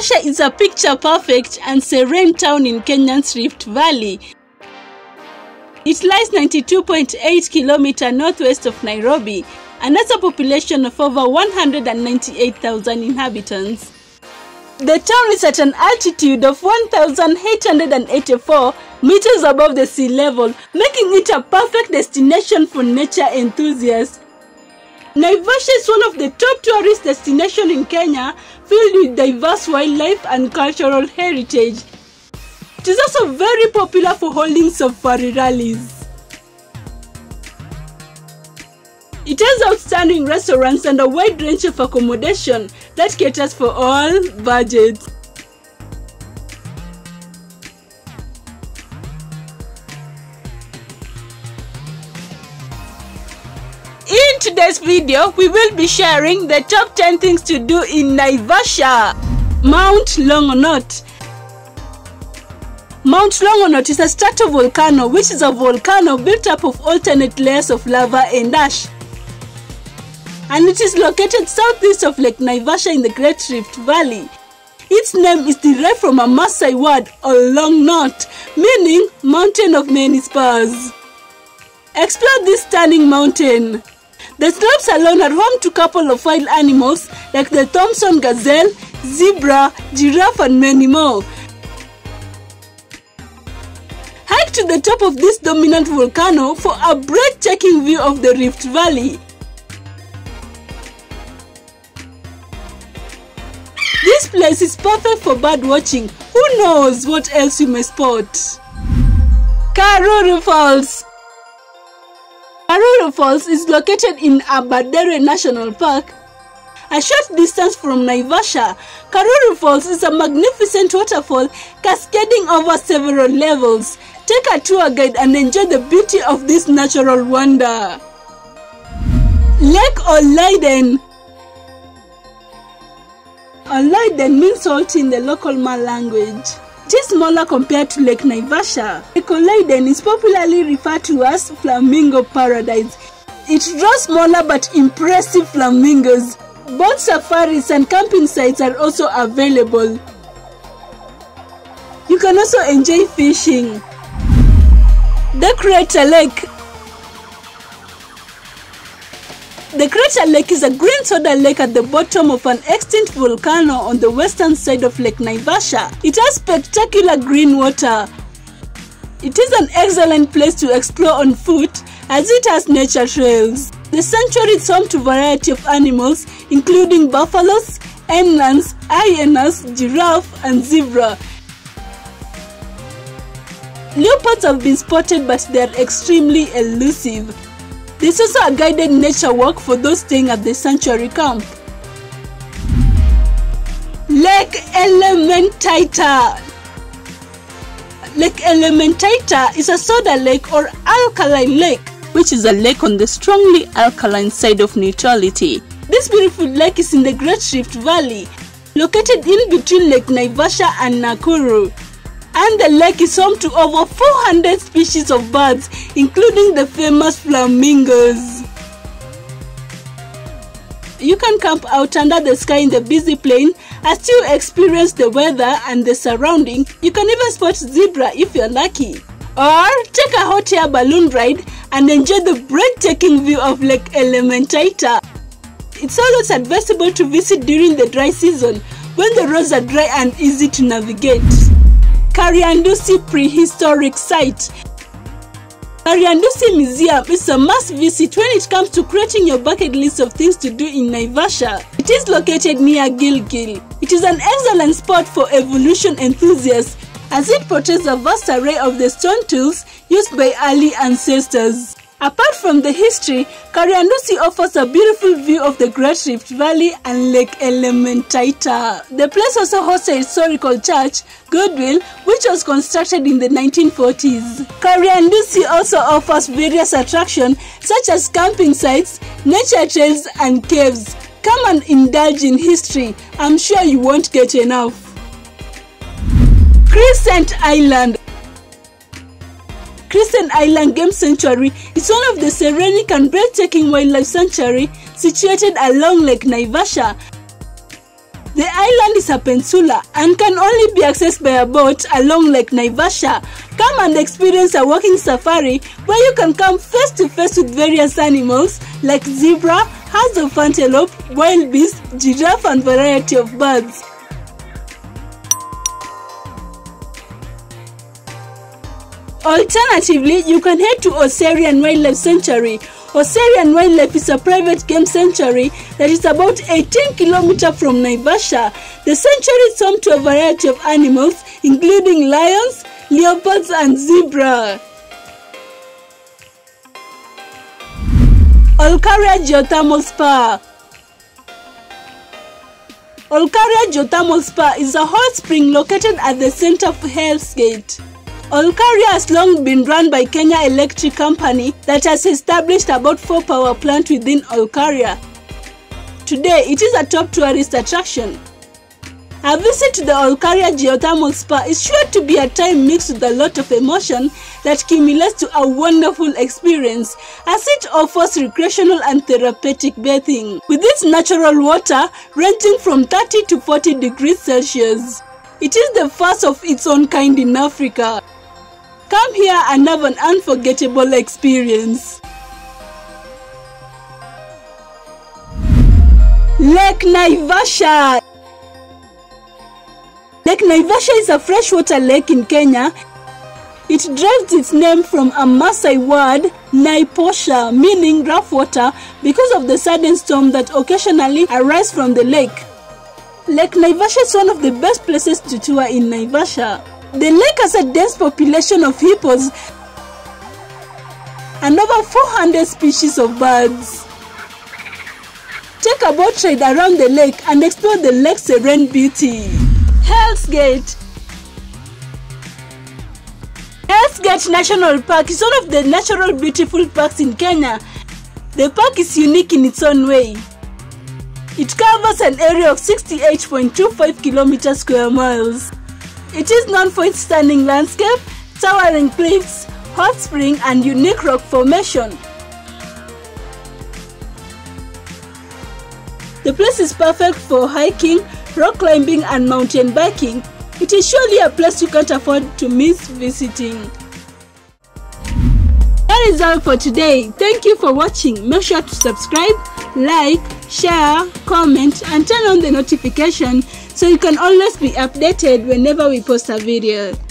Naivasha is a picture-perfect and serene town in Kenya's Rift Valley. It lies 92.8 kilometers northwest of Nairobi and has a population of over 198,000 inhabitants. The town is at an altitude of 1,884 meters above the sea level, making it a perfect destination for nature enthusiasts. Naivasha is one of the top tourist destinations in Kenya, filled with diverse wildlife and cultural heritage. It is also very popular for holdings of safari rallies. It has outstanding restaurants and a wide range of accommodation that caters for all budgets. In today's video, we will be sharing the top 10 things to do in Naivasha. Mount Longonot. Mount Longonot is a strato volcano, which is a volcano built up of alternate layers of lava and ash. And it is located southeast of Lake Naivasha in the Great Rift Valley. Its name is derived from a Maasai word, Olongnot, meaning mountain of many spurs. Explore this stunning mountain. The slopes alone are home to a couple of wild animals like the Thompson gazelle, zebra, giraffe and many more. Hike to the top of this dominant volcano for a breathtaking view of the Rift Valley. This place is perfect for bird watching. Who knows what else you may spot? Karuru Falls. Karuru Falls is located in Abadere National Park. A short distance from Naivasha, Karuru Falls is a magnificent waterfall cascading over several levels. Take a tour guide and enjoy the beauty of this natural wonder. Lake Oloiden. Oloiden means salt in the local Ma language. It is smaller compared to Lake Naivasha. Lake Oloiden is popularly referred to as Flamingo Paradise. It draws smaller but impressive flamingos. Both safaris and camping sites are also available. You can also enjoy fishing. The Crater Lake. The Crater Lake is a green soda lake at the bottom of an extinct volcano on the western side of Lake Naivasha. It has spectacular green water. It is an excellent place to explore on foot as it has nature trails. The sanctuary is home to a variety of animals, including buffaloes, elands, hyenas, giraffe, and zebra. Leopards have been spotted, but they are extremely elusive. There is also a guided nature walk for those staying at the sanctuary camp. Lake Elementaita. Lake Elementaita is a soda lake or alkaline lake, which is a lake on the strongly alkaline side of neutrality. This beautiful lake is in the Great Rift Valley, located in between Lake Naivasha and Nakuru. And the lake is home to over 400 species of birds, including the famous flamingos. You can camp out under the sky in the busy plain as you experience the weather and the surrounding. You can even spot zebra if you're lucky. Or take a hot air balloon ride and enjoy the breathtaking view of Lake Elementaita. It's always advisable to visit during the dry season when the roads are dry and easy to navigate. Kariandusi Prehistoric Site. Kariandusi Museum is a must visit when it comes to creating your bucket list of things to do in Naivasha. It is located near Gilgil. It is an excellent spot for evolution enthusiasts, as it portrays a vast array of the stone tools used by early ancestors. Apart from the history, Kariandusi offers a beautiful view of the Great Rift Valley and Lake Elementaita. The place also hosts a historical church, Goodwill, which was constructed in the 1940s. Kariandusi also offers various attractions such as camping sites, nature trails and caves. Come and indulge in history. I'm sure you won't get enough. Crescent Island. Crescent Island Game Sanctuary is one of the serenic and breathtaking wildlife sanctuary situated along Lake Naivasha. The island is a peninsula and can only be accessed by a boat along Lake Naivasha. Come and experience a walking safari where you can come face to face with various animals like zebra, herds of antelope, wild beasts, giraffe and variety of birds. Alternatively, you can head to Oserian Wildlife Sanctuary. Oserian Wildlife is a private game sanctuary that is about 18 km from Naivasha. The sanctuary is home to a variety of animals, including lions, leopards, and zebra. Olkaria Geothermal Spa. Olkaria Geothermal Spa is a hot spring located at the center of Hell's Gate. Olkaria has long been run by Kenya Electric Company that has established about 4 power plants within Olkaria. Today, it is a top tourist attraction. A visit to the Olkaria Geothermal Spa is sure to be a time mixed with a lot of emotion that cumulates to a wonderful experience, as it offers recreational and therapeutic bathing, with its natural water ranging from 30 to 40 degrees Celsius. It is the first of its own kind in Africa. Come here and have an unforgettable experience. Lake Naivasha. Lake Naivasha is a freshwater lake in Kenya. It derives its name from a Maasai word, Naiposha, meaning rough water, because of the sudden storm that occasionally arises from the lake. Lake Naivasha is one of the best places to tour in Naivasha. The lake has a dense population of hippos and over 400 species of birds. Take a boat ride around the lake and explore the lake's serene beauty. Hell's Gate. Hell's Gate National Park is one of the natural beautiful parks in Kenya. The park is unique in its own way. It covers an area of 68.25 km². It is known for its stunning landscape, towering cliffs, hot spring, and unique rock formation. The place is perfect for hiking, rock climbing, and mountain biking. It is surely a place you can't afford to miss visiting. That is all for today. Thank you for watching. Make sure to subscribe, like, share, comment, and turn on the notification so you can always be updated whenever we post a video.